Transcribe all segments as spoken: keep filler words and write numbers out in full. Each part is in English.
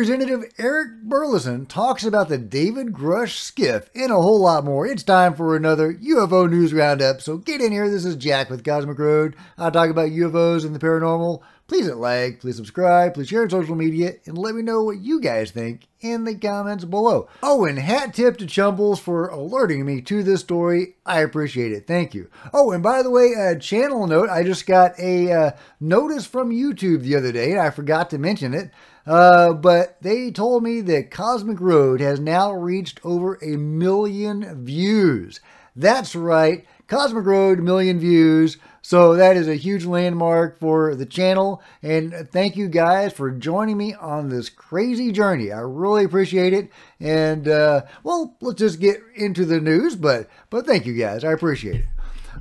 Representative Eric Burleson talks about the David Grusch SCIF and a whole lot more. It's time for another U F O News Roundup, so get in here. This is Jack with Cosmic Road. I talk about U F Os and the paranormal. Please hit like, please subscribe, please share on social media, and let me know what you guys think in the comments below. Oh, and hat tip to Chumbles for alerting me to this story. I appreciate it. Thank you. Oh, and by the way, a channel note. I just got a uh, notice from YouTube the other day, and I forgot to mention it. Uh, but they told me that Cosmic Road has now reached over a million views. That's right. Cosmic Road, million views. So that is a huge landmark for the channel. And thank you guys for joining me on this crazy journey. I really appreciate it. And, uh, well, let's just get into the news. But, but thank you guys. I appreciate it.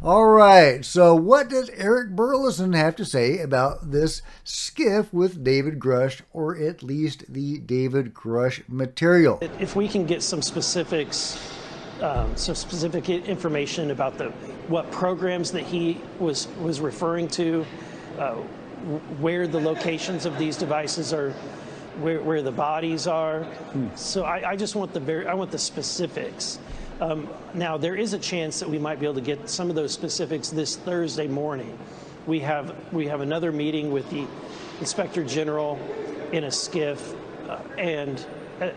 All right. So what does Eric Burleson have to say about this SCIF with David Grusch, or at least the David Grusch material? If we can get some specifics... Um, some specific information about the what programs that he was was referring to, uh, where the locations of these devices are, where, where the bodies are. Hmm. So I, I just want the very I want the specifics. Um, now there is a chance that we might be able to get some of those specifics this Thursday morning. We have we have another meeting with the Inspector General in a SCIF, uh, and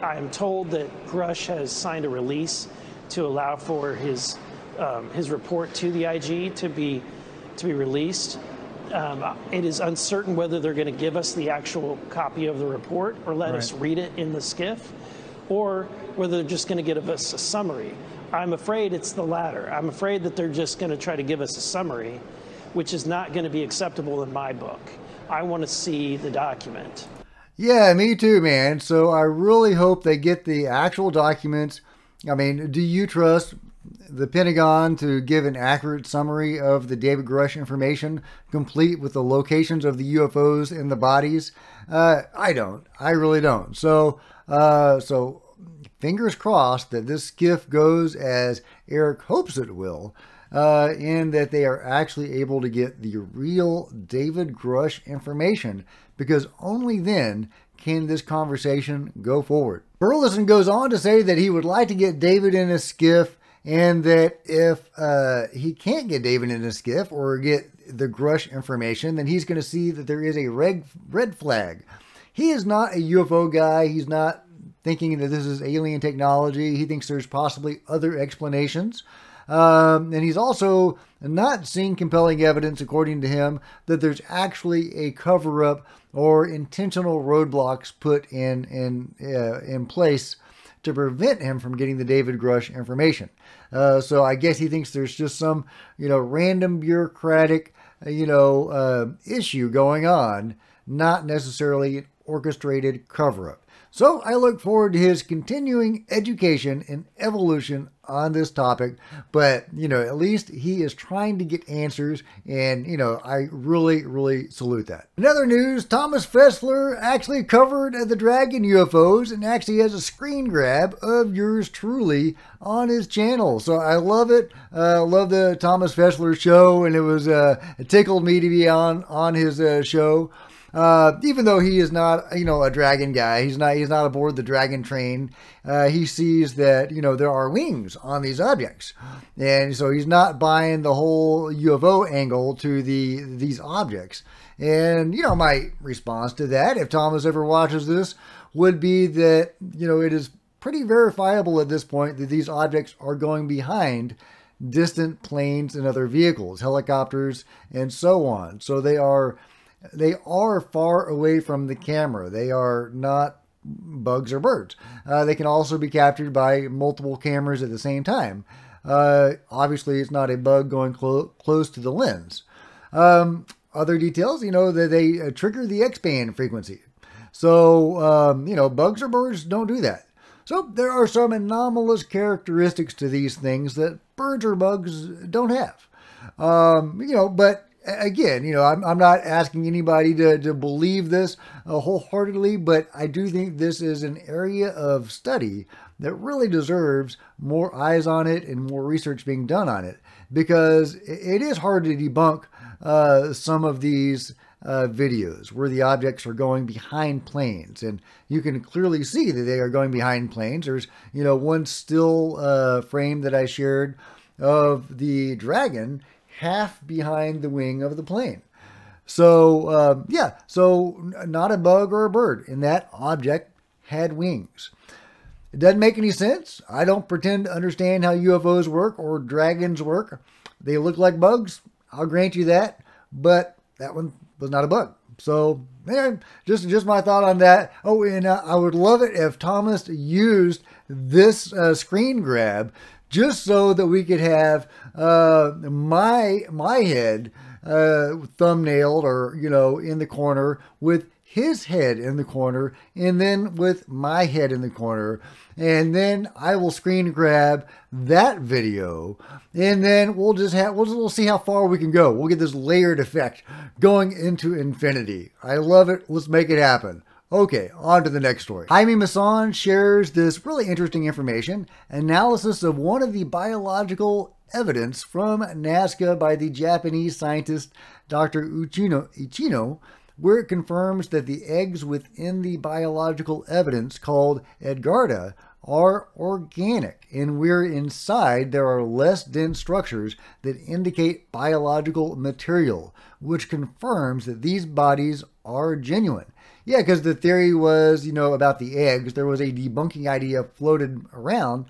I'm told that Grusch has signed a release to allow for his um, his report to the I G to be to be released. Um, it is uncertain whether they're going to give us the actual copy of the report or let right. us read it in the SCIF, or whether they're just going to give us a summary. I'm afraid it's the latter. I'm afraid that they're just going to try to give us a summary, which is not going to be acceptable in my book. I want to see the document. Yeah, me too, man. So I really hope they get the actual documents. I mean, do you trust the Pentagon to give an accurate summary of the David Grusch information, complete with the locations of the U F Os and the bodies? Uh, I don't. I really don't. So, uh, so fingers crossed that this SCIF goes as Eric hopes it will, uh, and that they are actually able to get the real David Grusch information, because only then can this conversation go forward. Burleson goes on to say that he would like to get David in a SCIF, and that if uh, he can't get David in a SCIF or get the Grusch information, then he's going to see that there is a red, red flag. He is not a U F O guy. He's not thinking that this is alien technology. He thinks there's possibly other explanations. Um, and he's also not seeing compelling evidence, according to him, that there's actually a cover-up or intentional roadblocks put in in uh, in place to prevent him from getting the David Grusch information. Uh, so I guess he thinks there's just some, you know, random bureaucratic, you know, uh, issue going on, not necessarily an orchestrated cover-up. So I look forward to his continuing education and evolution on this topic, but, you know, at least he is trying to get answers, and, you know, I really, really salute that. In other news, Thomas Fessler actually covered the Dragon U F Os and actually has a screen grab of yours truly on his channel. So I love it. I uh, love the Thomas Fessler show, and it was, uh, it tickled me to be on, on his uh, show. Uh, even though he is not, you know, a dragon guy, he's not, he's not aboard the dragon train. Uh, he sees that, you know, there are wings on these objects. And so he's not buying the whole U F O angle to the, these objects. And, you know, my response to that, if Thomas ever watches this, would be that, you know, it is pretty verifiable at this point that these objects are going behind distant planes and other vehicles, helicopters, and so on. So they are... They are far away from the camera. They are not bugs or birds. Uh, they can also be captured by multiple cameras at the same time. Uh, obviously, it's not a bug going clo close to the lens. Um, other details, you know, that they uh, trigger the X-band frequency. So, um, you know, bugs or birds don't do that. So there are some anomalous characteristics to these things that birds or bugs don't have. Um, you know, but... Again, you know, I'm, I'm not asking anybody to, to believe this uh, wholeheartedly, but I do think this is an area of study that really deserves more eyes on it and more research being done on it, because it is hard to debunk uh, some of these uh, videos where the objects are going behind planes, and you can clearly see that they are going behind planes. There's, you know, one still uh, frame that I shared of the dragon half behind the wing of the plane. So uh, yeah, so not a bug or a bird, and that object had wings. It doesn't make any sense. I don't pretend to understand how U F Os work or dragons work. They look like bugs, I'll grant you that, but that one was not a bug. So, man, just, just my thought on that. Oh, and uh, I would love it if Thomas used this uh, screen grab just so that we could have uh, my, my head uh, thumbnailed, or, you know, in the corner with his head in the corner, and then with my head in the corner, and then I will screen grab that video, and then we'll just have we'll, we'll see how far we can go. We'll get this layered effect going into infinity. I love it. Let's make it happen. Okay, on to the next story. Jaime Masson shares this really interesting information: analysis of one of the biological evidence from Nazca by the Japanese scientist Doctor Uchino, Uchino where it confirms that the eggs within the biological evidence called Edgarda are organic, and where inside there are less dense structures that indicate biological material, which confirms that these bodies are genuine. Yeah, because the theory was, you know, about the eggs, there was a debunking idea floated around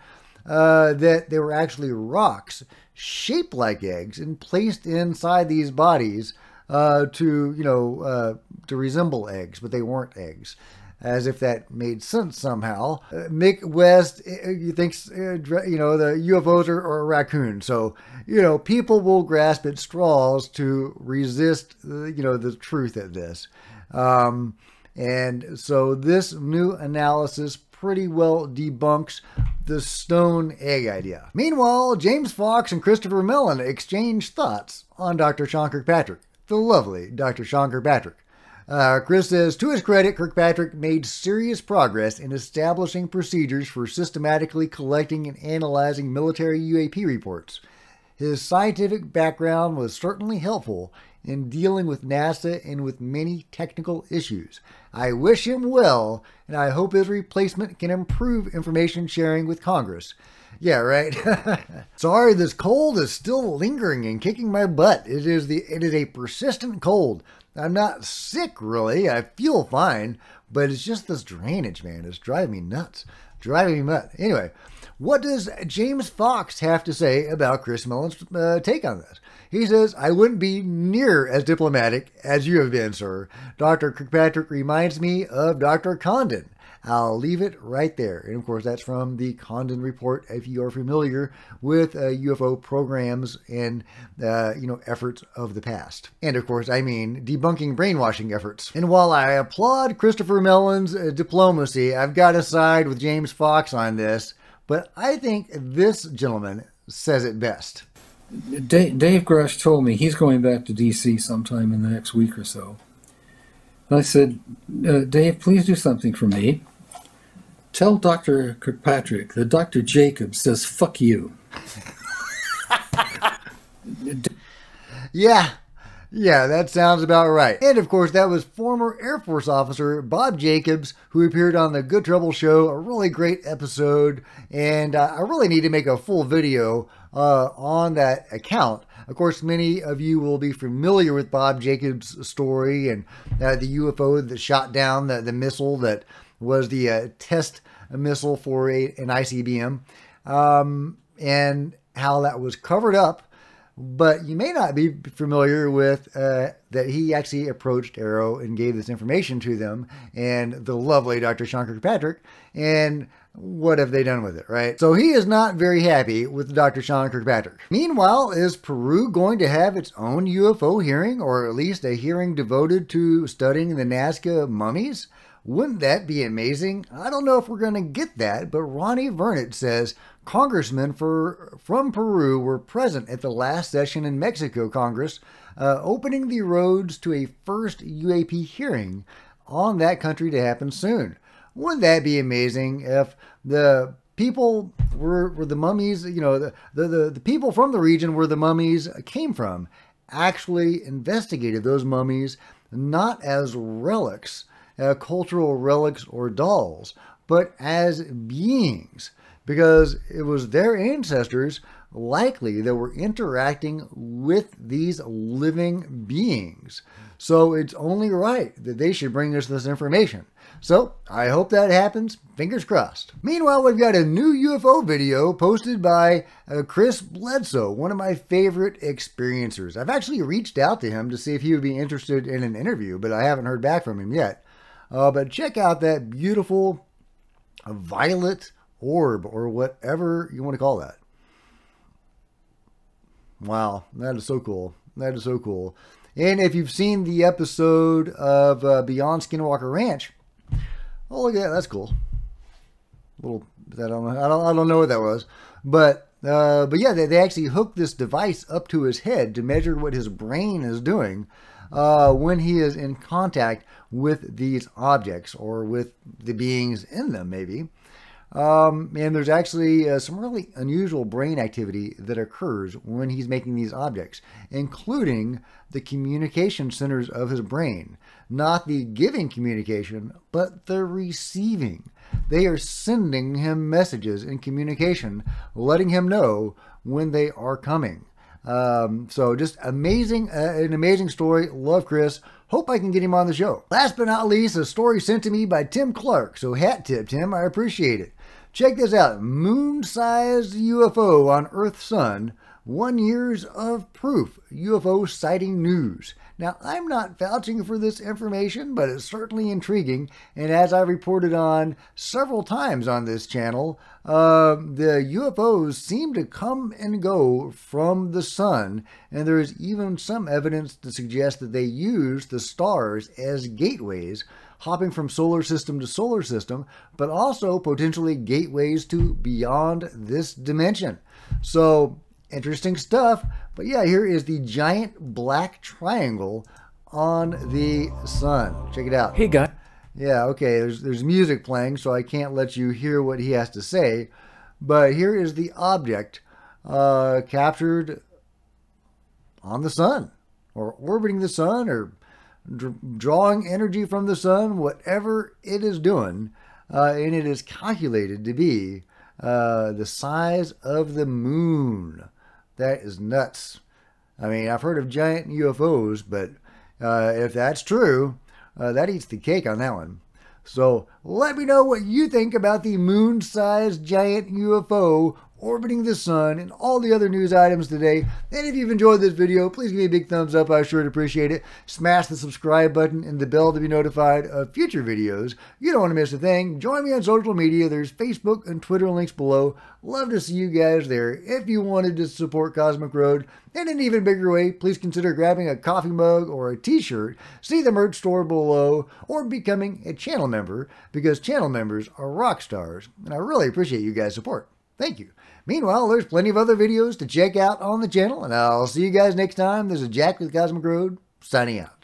uh, that they were actually rocks shaped like eggs and placed inside these bodies Uh, to, you know, uh, to resemble eggs, but they weren't eggs, as if that made sense somehow. Uh, Mick West uh, thinks, uh, you know, the U F Os are, are a raccoon. So, you know, people will grasp at straws to resist, uh, you know, the truth of this. Um, and so this new analysis pretty well debunks the stone egg idea. Meanwhile, James Fox and Christopher Mellon exchanged thoughts on Doctor Sean Kirkpatrick. The lovely Doctor Sean Kirkpatrick. Uh, Chris says, to his credit, Kirkpatrick made serious progress in establishing procedures for systematically collecting and analyzing military U A P reports. His scientific background was certainly helpful in dealing with NASA and with many technical issues. I wish him well, and I hope his replacement can improve information sharing with Congress. Yeah, right. Sorry, this cold is still lingering and kicking my butt. It is the it is a persistent cold. I'm not sick, really. I feel fine, but it's just this drainage, man. It's driving me nuts. Driving me nuts. Anyway, what does James Fox have to say about Chris Mellon's uh, take on this? He says, I wouldn't be near as diplomatic as you have been, sir. Doctor Kirkpatrick reminds me of Doctor Condon. I'll leave it right there. And of course, that's from the Condon Report, if you are familiar with uh, U F O programs and, uh, you know, efforts of the past. And of course, I mean, debunking brainwashing efforts. And while I applaud Christopher Mellon's uh, diplomacy, I've got to side with James Fox on this, but I think this gentleman says it best. Dave, Dave Grusch told me he's going back to D C sometime in the next week or so. And I said, uh, Dave, please do something for me. Tell Doctor Kirkpatrick that Doctor Jacobs says, fuck you. Yeah. Yeah, that sounds about right. And of course, that was former Air Force officer Bob Jacobs, who appeared on The Good Trouble Show, a really great episode. And uh, I really need to make a full video uh, on that account. Of course, many of you will be familiar with Bob Jacobs' story and uh, the U F O that shot down the, the missile that was the uh, test missile for a, an I C B M, um, and how that was covered up. But you may not be familiar with uh, that he actually approached Aero and gave this information to them and the lovely Doctor Sean Kirkpatrick, and what have they done with it, right? So he is not very happy with Doctor Sean Kirkpatrick. Meanwhile, is Peru going to have its own U F O hearing, or at least a hearing devoted to studying the Nazca mummies? Wouldn't that be amazing? I don't know if we're going to get that, but Ronnie Vernet says congressmen for, from Peru were present at the last session in Mexico Congress, uh, opening the roads to a first U A P hearing on that country to happen soon. Wouldn't that be amazing if the people were, were the mummies, you know, the, the, the, the people from the region where the mummies came from actually investigated those mummies not as relics, uh, cultural relics or dolls, but as beings, because it was their ancestors likely that were interacting with these living beings. So it's only right that they should bring us this information. So I hope that happens. Fingers crossed. Meanwhile, we've got a new U F O video posted by uh, Chris Bledsoe, one of my favorite experiencers. I've actually reached out to him to see if he would be interested in an interview, but I haven't heard back from him yet. Uh, but check out that beautiful violet orb, or whatever you want to call that. Wow, that is so cool. That is so cool. And if you've seen the episode of uh, Beyond Skinwalker Ranch, oh, look at that. That's cool. Little, I don't know. I don't, I don't know what that was, but uh, but yeah, they, they actually hooked this device up to his head to measure what his brain is doing uh, when he is in contact with these objects or with the beings in them, maybe. Um, and there's actually uh, some really unusual brain activity that occurs when he's making these objects, including the communication centers of his brain. Not the giving communication, but the receiving. They are sending him messages in communication, letting him know when they are coming. Um, so just amazing, uh, an amazing story. Love Chris. Hope I can get him on the show. Last but not least, a story sent to me by Tim Clark. So hat tip, Tim. I appreciate it. Check this out. Moon-sized U F O on Earth's Sun. One years of proof. U F O sighting news. Now, I'm not vouching for this information, but it's certainly intriguing. And as I reported on several times on this channel, uh, the U F Os seem to come and go from the sun. And there is even some evidence to suggest that they use the stars as gateways, hopping from solar system to solar system, but also potentially gateways to beyond this dimension. So, interesting stuff. But yeah, here is the giant black triangle on the sun. Check it out. Hey, guy. Yeah, okay, there's, there's music playing, so I can't let you hear what he has to say. But here is the object uh, captured on the sun, or orbiting the sun, or dr drawing energy from the sun, whatever it is doing. Uh, and it is calculated to be uh, the size of the moon. That is nuts. I mean, I've heard of giant U F Os, but uh, if that's true, uh, that eats the cake on that one. So let me know what you think about the moon-sized giant U F O orbiting the sun and all the other news items today. And if you've enjoyed this video, please give me a big thumbs up. I sure would appreciate it. Smash the subscribe button and the bell to be notified of future videos. You don't want to miss a thing. Join me on social media. There's Facebook and Twitter links below. Love to see you guys there. If you wanted to support Cosmic Road in an even bigger way, please consider grabbing a coffee mug or a t-shirt. See the merch store below, or becoming a channel member, because channel members are rock stars. And I really appreciate you guys' support. Thank you. Meanwhile, there's plenty of other videos to check out on the channel, and I'll see you guys next time. This is Jack with Cosmic Road, signing out.